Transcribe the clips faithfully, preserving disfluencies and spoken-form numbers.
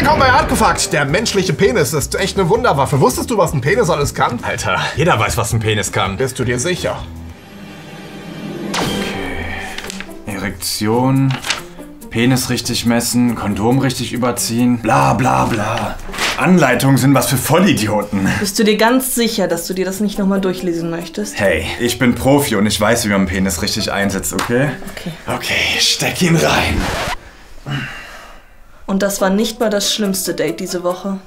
Willkommen bei Artefakt. Der menschliche Penis ist echt eine Wunderwaffe. Wusstest du, was ein Penis alles kann? Alter, jeder weiß, was ein Penis kann. Bist du dir sicher? Okay. Erektion. Penis richtig messen, Kondom richtig überziehen, bla bla bla. Anleitungen sind was für Vollidioten. Bist du dir ganz sicher, dass du dir das nicht nochmal durchlesen möchtest? Hey, ich bin Profi und ich weiß, wie man Penis richtig einsetzt, okay? Okay. Okay, steck ihn rein. Und das war nicht mal das schlimmste Date diese Woche.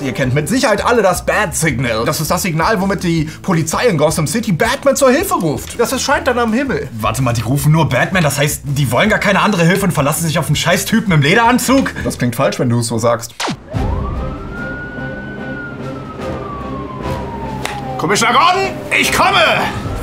Ihr kennt mit Sicherheit alle das Bat-Signal. Das ist das Signal, womit die Polizei in Gotham City Batman zur Hilfe ruft. Das erscheint dann am Himmel. Warte mal, die rufen nur Batman? Das heißt, die wollen gar keine andere Hilfe und verlassen sich auf einen scheiß Typen im Lederanzug? Das klingt falsch, wenn du es so sagst. Kommissar Gordon, ich komme!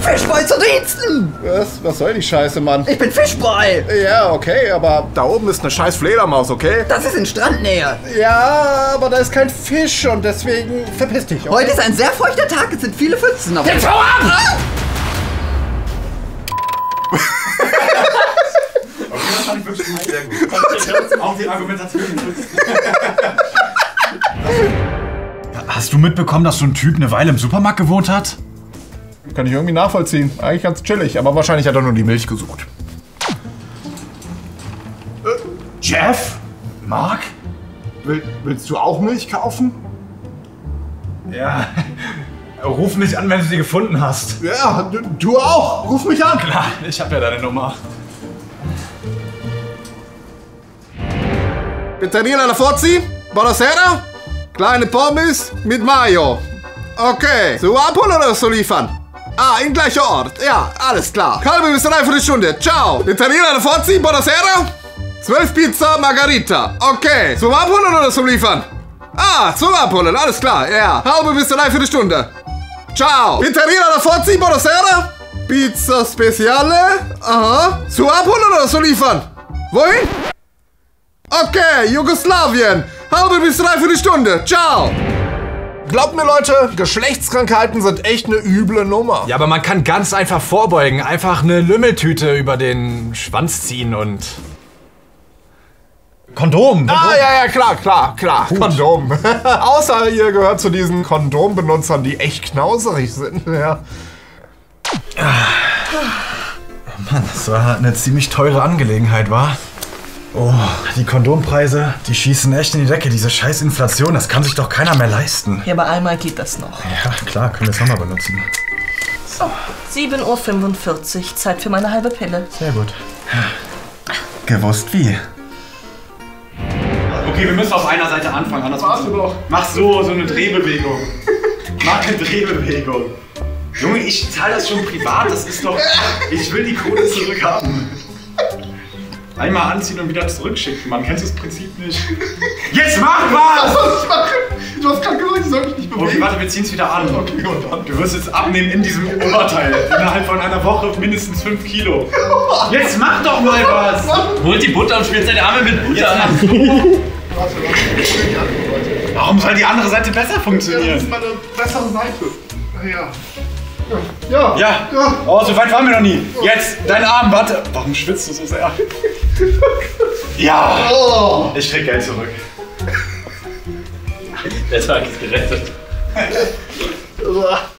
Fishboy zu Diensten! Was? Was soll die Scheiße, Mann? Ich bin Fishboy! Ja, okay, aber da oben ist eine scheiß Fledermaus, okay? Das ist in Strandnähe. Ja, aber da ist kein Fisch und deswegen verpiss dich. Okay? Heute ist ein sehr feuchter Tag, es sind viele Pfützen auf. Jetzt hau ab! Okay, das fand ich wirklich sehr gut. Auch die Argumentation. Hast du mitbekommen, dass so ein Typ eine Weile im Supermarkt gewohnt hat? Kann ich irgendwie nachvollziehen. Eigentlich ganz chillig, aber wahrscheinlich hat er nur die Milch gesucht. Äh, Jeff? Mark? Will, willst du auch Milch kaufen? Ja. Ruf mich an, wenn du sie gefunden hast. Ja, du, du auch. Ruf mich an. Klar, ich hab ja deine Nummer. Pizzeria alla Forzi, buonasera, kleine Pommes mit Mayo. Okay, so abholen oder so liefern? Ah, in gleicher Ort. Ja, alles klar. Halbe bis dreiviertel Stunde. Ciao. Italiener alla Forzi, buonasera. Zwölf Pizza, Margarita. Okay. Zum Abholen oder zum Liefern? Ah, zum Abholen. Alles klar. Ja. Halbe bis dreiviertel Stunde. Ciao. Italiener alla Forzi, buonasera. Pizza Speciale. Aha. Zum Abholen oder zum Liefern? Wohin? Okay, Jugoslawien. Halbe bis dreiviertel Stunde. Ciao. Glaubt mir, Leute, Geschlechtskrankheiten sind echt eine üble Nummer. Ja, aber man kann ganz einfach vorbeugen. Einfach eine Lümmeltüte über den Schwanz ziehen und... Kondom! Kondom. Ah, ja, ja, klar, klar, klar. Gut. Kondom. Außer ihr gehört zu diesen Kondombenutzern, die echt knauserig sind. Ja. Mann, das war eine ziemlich teure Angelegenheit, wa? Oh, die Kondompreise, die schießen echt in die Decke. Diese scheiß Inflation, das kann sich doch keiner mehr leisten. Ja, bei Alma geht das noch. Ja, klar, können wir es nochmal benutzen. So, sieben Uhr fünfundvierzig, Zeit für meine halbe Pille. Sehr gut. Gewusst wie. Okay, wir müssen auf einer Seite anfangen, anders machst du doch. Mach so, so eine Drehbewegung. Mach eine Drehbewegung. Junge, ich zahle das schon privat, das ist doch... Ich will die Kohle zurückhaben. Einmal anziehen und wieder zurückschicken, man kennt das Prinzip nicht. Jetzt mach was! Was soll ich? Du hast gerade gesagt, ich soll mich nicht bewegen. Okay, warte, wir ziehen es wieder an. Okay, und dann? Du wirst jetzt abnehmen in diesem Oberteil. Innerhalb von einer Woche mindestens fünf Kilo. Jetzt mach doch mal was! Holt die Butter und schmiert seine Arme mit Butter an. Warum soll die andere Seite besser funktionieren? Das ist meine bessere Seite. Ja. Ja. Ja. Ja. Oh, so weit waren wir noch nie. Jetzt, dein Arm, warte. Warum schwitzt du so sehr? Ja. Oh. Ich krieg Geld zurück. Der Tag ist gerettet.